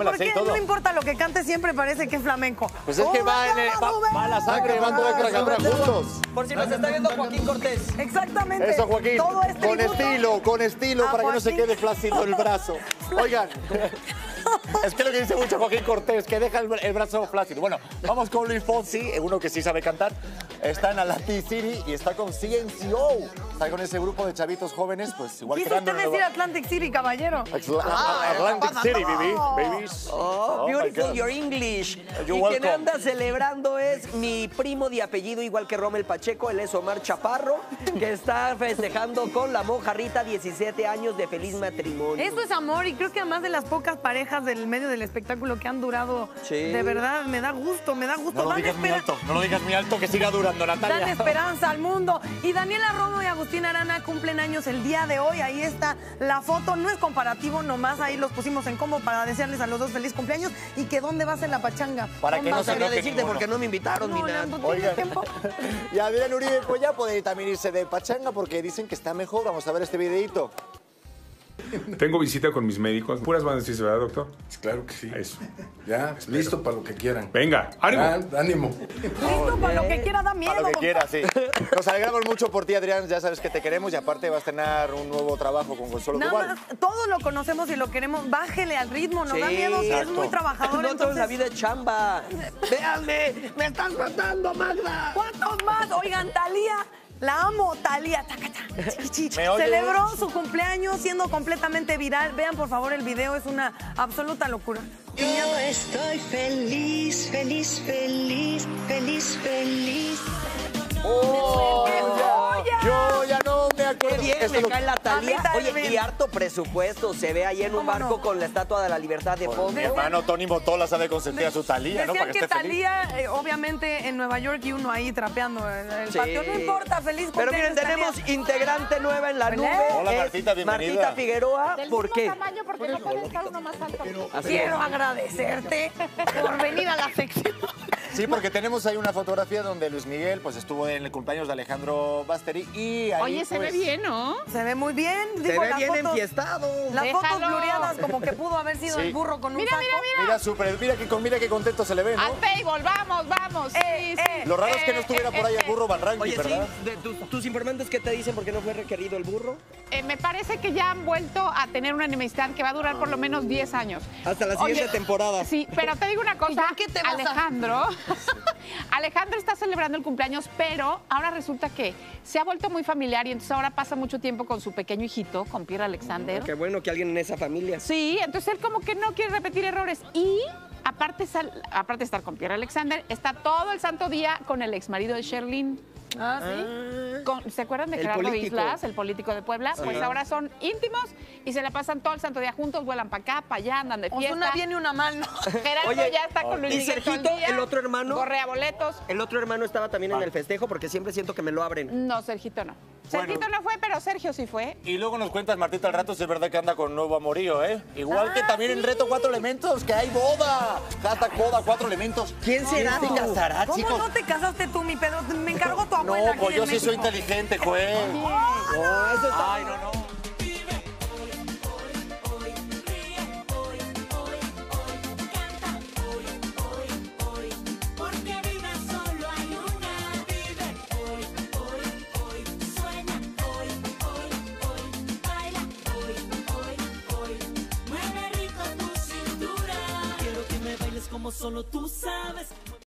flamenco, porque no importa lo que cante, siempre parece que es flamenco. Pues es que va la sangre, van a juntos. Por si nos está viendo Joaquín Cortés. Exactamente. Eso, Joaquín. Todo este con estilo, para que no se quede flácido el brazo. Oigan. Es que lo que dice mucho Joaquín Cortés, que deja el brazo flácido. Bueno, vamos con Luis Fonsi, uno que sí sabe cantar. Está en Atlantic City y está con CNCO. Está con ese grupo de chavitos jóvenes, pues igual que... ¿Qué usted decir Atlantic City, caballero? Atlantic City, babies. Oh, beautiful your English. Y quien anda celebrando es mi primo de apellido, igual que Rommel Pacheco. Él es Omar Chaparro, que está festejando con la mojarrita 17 años de feliz matrimonio. Eso es amor, y creo que además de las pocas parejas del medio del espectáculo que han durado, de verdad, me da gusto, me da gusto. No lo digas muy alto, no lo digas muy alto, que siga durando, Natalia. Dan esperanza al mundo. Y Daniela Romo y Cristina Arana cumplen años el día de hoy. Ahí está la foto, no es comparativo, nomás ahí los pusimos en combo para desearles a los dos feliz cumpleaños. Y que dónde va a ser la pachanga. Para que no sabría decirte porque no me invitaron ni nada. Y Adrián Uribe pues ya puede también irse de pachanga porque dicen que está mejor. Vamos a ver este videito. Tengo visita con mis médicos. Puras van a decirse, ¿verdad, doctor? Claro que sí. Eso. Ya, espero. Listo para lo que quieran. Venga, ánimo. Ah, ánimo. Listo para lo que quiera, da miedo. Para lo que quiera, sí. Nos alegramos mucho por ti, Adrián. Ya sabes que te queremos y aparte vas a tener un nuevo trabajo con Consuelo Duval. Todos lo conocemos y lo queremos. Bájele al ritmo, nos da miedo. Si es muy trabajador, no entonces... la vida de chamba. Véanme, me estás matando, Magda. ¿Cuántos más? Oigan, Thalía... La amo, Thalía. Celebró su cumpleaños siendo completamente viral. Vean, por favor, el video. Es una absoluta locura. Yo estoy feliz, feliz, feliz, feliz, feliz. ¡Oh! ¡Qué joya! Yo ya no me acuerdo. Qué bien, esto me cae la Thalía. Oye, y harto presupuesto. Se ve ahí en un barco con la Estatua de la Libertad de fondo. Mi hermano Tony Motola sabe consentir a su Thalía, ¿no? Para que esté Thalía, feliz. Obviamente, en Nueva York y uno ahí trapeando el patio. No importa, feliz cumpleaños. Pero miren, tenemos integrante nueva en la nube. Hola, Martita, bienvenida. Martita Figueroa. ¿Por qué? Porque no puede estar uno más alto. Quiero agradecerte por venir a la sección. Sí, porque tenemos ahí una fotografía donde Luis Miguel pues estuvo en el cumpleaños de Alejandro Basteri y ahí... Oye, se ve bien, ¿no? Se ve muy bien. Digo, se ve bien enfiestado. Las fotos gloriadas como que pudo haber sido el burro con un saco. Mira, mira, mira. Mira qué contento se le ve, ¿no? Al payball, vamos, vamos. Lo raro es que no estuviera por ahí el burro Valranqui, ¿verdad? Oye, sí, ¿tus informantes qué te dicen porque no fue requerido el burro? Me parece que ya han vuelto a tener una enemistad que va a durar por lo menos 10 años. Hasta la siguiente temporada. Sí, pero te digo una cosa, Alejandro... Alejandro está celebrando el cumpleaños, pero ahora resulta que se ha vuelto muy familiar y entonces ahora pasa mucho tiempo con su pequeño hijito, con Pierre Alexander. Qué bueno que alguien en esa familia. Sí, entonces él como que no quiere repetir errores y... Aparte de estar con Pierre Alexander, está todo el santo día con el exmarido de Sherlyn. Ah, sí. ¿Se acuerdan de Gerardo Islas, el político de Puebla? Sí. Pues ahora son íntimos y se la pasan todo el santo día juntos, vuelan para acá, para allá, andan de fiesta. Una bien y una mal, ¿no? Gerardo ya está con Luis Miguel. Y Sergito, el otro hermano. Correa boletos. El otro hermano estaba también en el festejo porque siempre siento que me lo abren. No, Sergito no. Sergito no fue, pero Sergio sí fue. Y luego nos cuentas, Martita, al rato, si es verdad que anda con nuevo amorío, ¿eh? Igual que también el reto 4 elementos, que hay boda. Hasta boda, 4 elementos. ¿Quién será? ¿Te casarás, chicos? ¿Cómo no te casaste tú, mi Pedro? Me encargó tu abuela. No, pues yo sí soy inteligente, güey. Ay, no, no. Solo tú sabes.